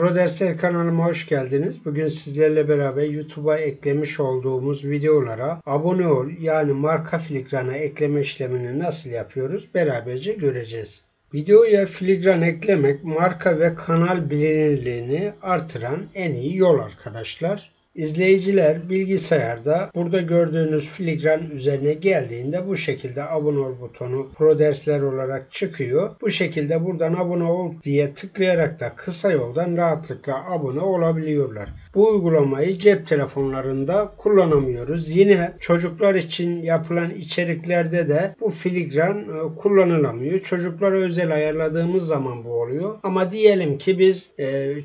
Pro Dersler kanalıma hoş geldiniz. Bugün sizlerle beraber YouTube'a eklemiş olduğumuz videolara abone ol yani marka filigranı ekleme işlemini nasıl yapıyoruz beraberce göreceğiz. Videoya filigran eklemek marka ve kanal bilinirliğini artıran en iyi yol arkadaşlar. İzleyiciler bilgisayarda burada gördüğünüz filigran üzerine geldiğinde bu şekilde abone ol butonu Pro Dersler olarak çıkıyor. Bu şekilde buradan abone ol diye tıklayarak da kısa yoldan rahatlıkla abone olabiliyorlar. Bu uygulamayı cep telefonlarında kullanamıyoruz. Yine çocuklar için yapılan içeriklerde de bu filigran kullanılamıyor. Çocuklara özel ayarladığımız zaman bu oluyor. Ama diyelim ki biz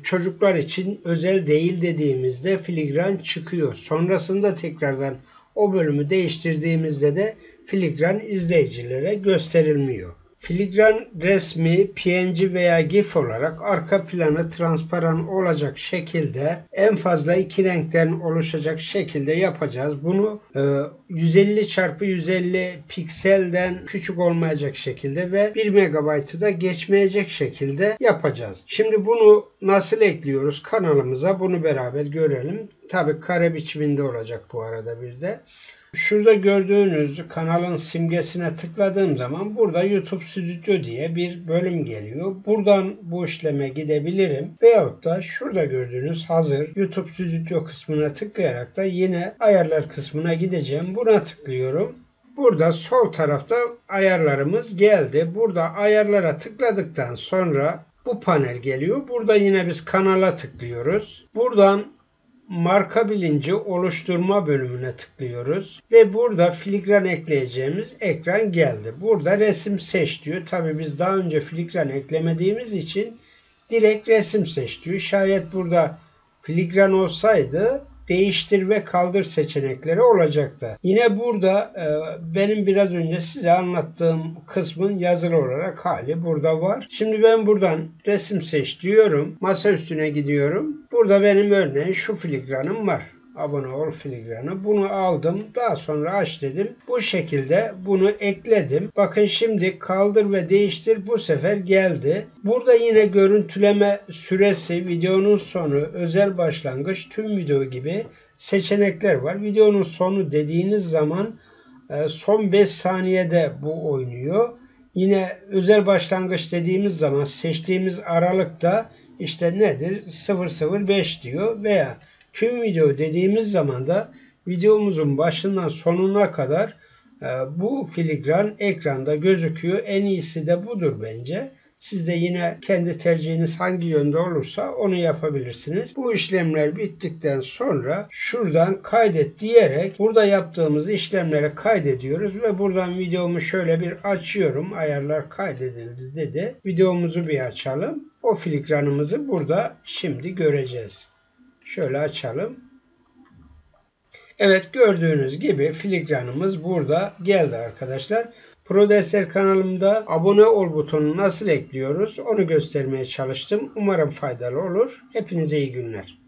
çocuklar için özel değil dediğimizde filigran çıkıyor. Sonrasında tekrardan o bölümü değiştirdiğimizde de filigran izleyicilere gösterilmiyor. Filigran resmi PNG veya GIF olarak arka planı transparan olacak şekilde en fazla iki renkten oluşacak şekilde yapacağız. Bunu 150x150 pikselden küçük olmayacak şekilde ve 1 MB'ı da geçmeyecek şekilde yapacağız. Şimdi bunu nasıl ekliyoruz kanalımıza, bunu beraber görelim. Tabii kare biçiminde olacak bu arada bir de. Şurada gördüğünüz kanalın simgesine tıkladığım zaman burada YouTube Studio diye bir bölüm geliyor. Buradan bu işleme gidebilirim. Veyahut da şurada gördüğünüz hazır YouTube Studio kısmına tıklayarak da yine ayarlar kısmına gideceğim. Buna tıklıyorum. Burada sol tarafta ayarlarımız geldi. Burada ayarlara tıkladıktan sonra bu panel geliyor. Burada yine biz kanala tıklıyoruz. Buradan marka bilinci oluşturma bölümüne tıklıyoruz ve burada filigran ekleyeceğimiz ekran geldi. Burada resim seç diyor. Tabii biz daha önce filigran eklemediğimiz için direkt resim seç diyor. Şayet burada filigran olsaydı değiştir ve kaldır seçenekleri olacaktı. Yine burada benim biraz önce size anlattığım kısmın yazılı olarak hali burada var. Şimdi ben buradan resim seç diyorum. Masa üstüne gidiyorum. Burada benim örneğin şu filigranım var. Abone ol filigranı. Bunu aldım. Daha sonra aç dedim. Bu şekilde bunu ekledim. Bakın şimdi kaldır ve değiştir bu sefer geldi. Burada yine görüntüleme süresi, videonun sonu, özel başlangıç, tüm video gibi seçenekler var. Videonun sonu dediğiniz zaman son 5 saniyede bu oynuyor. Yine özel başlangıç dediğimiz zaman seçtiğimiz aralıkta işte nedir? 005 diyor veya tüm video dediğimiz zaman da videomuzun başından sonuna kadar bu filigran ekranda gözüküyor. En iyisi de budur bence. Siz de yine kendi tercihiniz hangi yönde olursa onu yapabilirsiniz. Bu işlemler bittikten sonra şuradan kaydet diyerek burada yaptığımız işlemlere kaydediyoruz ve buradan videomu şöyle bir açıyorum. Ayarlar kaydedildi dedi. Videomuzu bir açalım. O filigranımızı burada şimdi göreceğiz. Şöyle açalım. Evet, gördüğünüz gibi filigranımız burada geldi arkadaşlar. Pro Dersler kanalımda abone ol butonunu nasıl ekliyoruz onu göstermeye çalıştım. Umarım faydalı olur. Hepinize iyi günler.